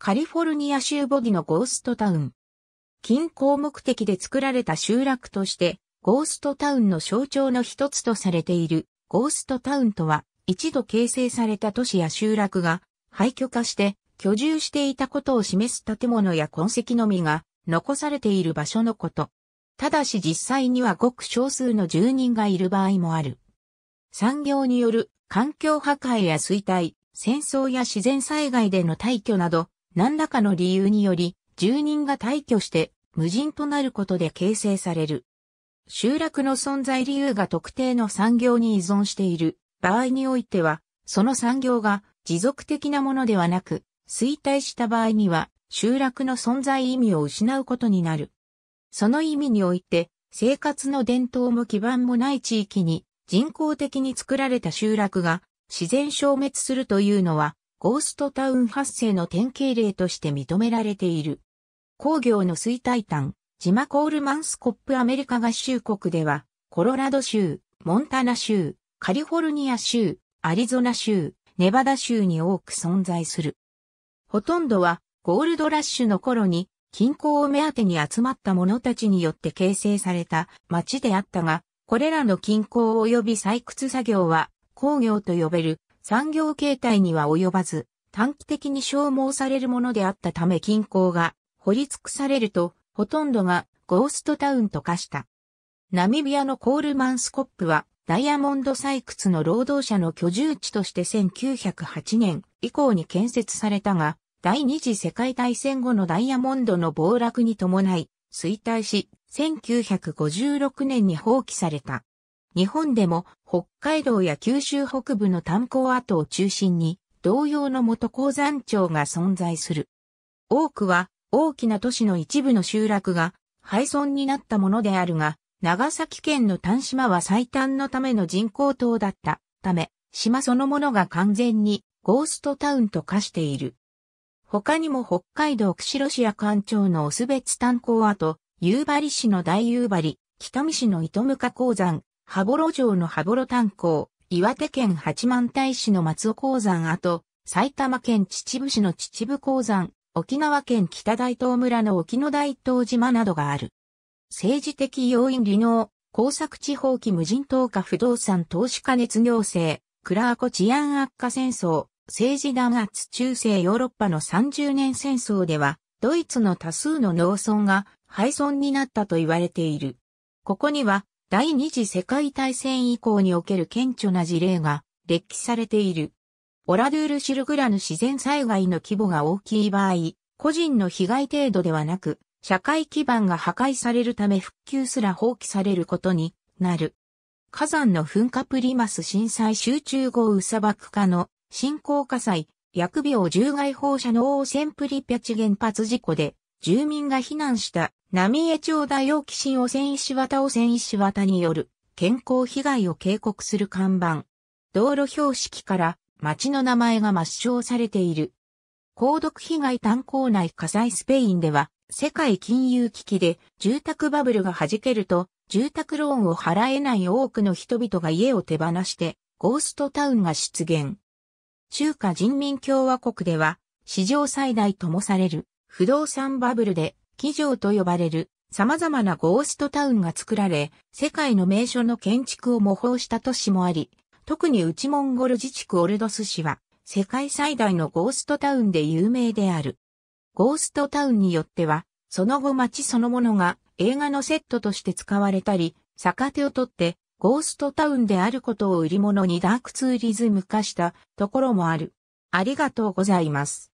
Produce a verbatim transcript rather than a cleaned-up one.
カリフォルニア州ボディのゴーストタウン。近郊目的で作られた集落として、ゴーストタウンの象徴の一つとされている、ゴーストタウンとは、一度形成された都市や集落が廃墟化して居住していたことを示す建物や痕跡のみが残されている場所のこと。ただし実際にはごく少数の住人がいる場合もある。産業による環境破壊や衰退、戦争や自然災害での退去など、何らかの理由により、住人が退去して無人となることで形成される。集落の存在理由が特定の産業に依存している場合においては、その産業が持続的なものではなく、衰退した場合には集落の存在意味を失うことになる。その意味において、生活の伝統も基盤もない地域に人工的に作られた集落が自然消滅するというのは、ゴーストタウン発生の典型例として認められている。工業の衰退端、ジマ・コールマン・スコップアメリカ合衆国では、コロラド州、モンタナ州、カリフォルニア州、アリゾナ州、ネバダ州に多く存在する。ほとんどはゴールドラッシュの頃に金鉱を目当てに集まった者たちによって形成された町であったが、これらの金鉱及び採掘作業は工業と呼べる産業形態には及ばず、短期的に消耗されるものであったため金鉱が掘り尽くされると、ほとんどがゴーストタウンと化した。ナミビアのコールマンスコップは、ダイヤモンド採掘の労働者の居住地としてせんきゅうひゃくはちねん以降に建設されたが、第二次世界大戦後のダイヤモンドの暴落に伴い、衰退し、せんきゅうひゃくごじゅうろくねんに放棄された。日本でも北海道や九州北部の炭鉱跡を中心に、同様の元鉱山町が存在する。多くは大きな都市の一部の集落が廃村になったものであるが、長崎県の丹島は最短のための人工島だったため、島そのものが完全にゴーストタウンと化している。他にも北海道釧路市や阿寒町のオスベツ炭鉱跡、夕張市の大夕張、北見市の糸向鉱山、羽幌城の羽幌炭鉱、岩手県八幡平市の松尾鉱山跡、埼玉県秩父市の秩父鉱山、沖縄県北大東村の沖ノ大東島などがある。政治的要因離農、耕作地放棄無人島化不動産投資過熱行政、クラーコ治安悪化戦争、政治弾圧中世ヨーロッパのさんじゅうねん戦争では、ドイツの多数の農村が廃村になったと言われている。ここには、第二次世界大戦以降における顕著な事例が列記されている。オラドゥール・シルグラヌ自然災害の規模が大きい場合、個人の被害程度ではなく、社会基盤が破壊されるため復旧すら放棄されることになる。火山の噴火プリマス震災集中豪雨砂漠化の新興火災、疫病獣害放射能汚染プリピャチ原発事故で住民が避難した浪江町大沖新汚染石綿汚染石綿による健康被害を警告する看板。道路標識から町の名前が抹消されている。鉱毒被害炭鉱内火災スペインでは、世界金融危機で住宅バブルが弾けると、住宅ローンを払えない多くの人々が家を手放して、ゴーストタウンが出現。中華人民共和国では、史上最大ともされる不動産バブルで、鬼城と呼ばれる様々なゴーストタウンが作られ、世界の名所の建築を模倣した都市もあり、特に内モンゴル自治区オルドス市は、世界最大のゴーストタウンで有名である。ゴーストタウンによっては、その後街そのものが映画のセットとして使われたり、逆手を取ってゴーストタウンであることを売り物にダークツーリズム化したところもある。ありがとうございます。